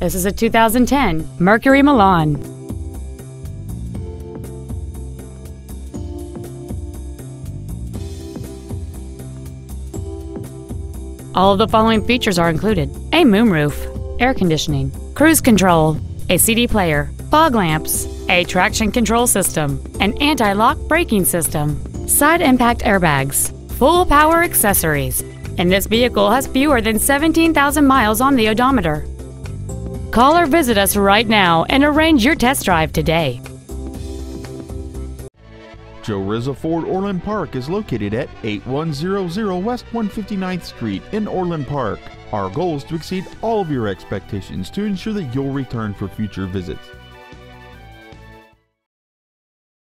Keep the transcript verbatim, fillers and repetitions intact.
This is a two thousand ten Mercury Milan. All of the following features are included: a moonroof, air conditioning, cruise control, a C D player, fog lamps, a traction control system, an anti-lock braking system, side impact airbags, full power accessories, and this vehicle has fewer than seventeen thousand miles on the odometer. Call or visit us right now and arrange your test drive today. Joe Rizza Ford Orland Park is located at eighty-one hundred West one fifty-ninth Street in Orland Park. Our goal is to exceed all of your expectations to ensure that you'll return for future visits.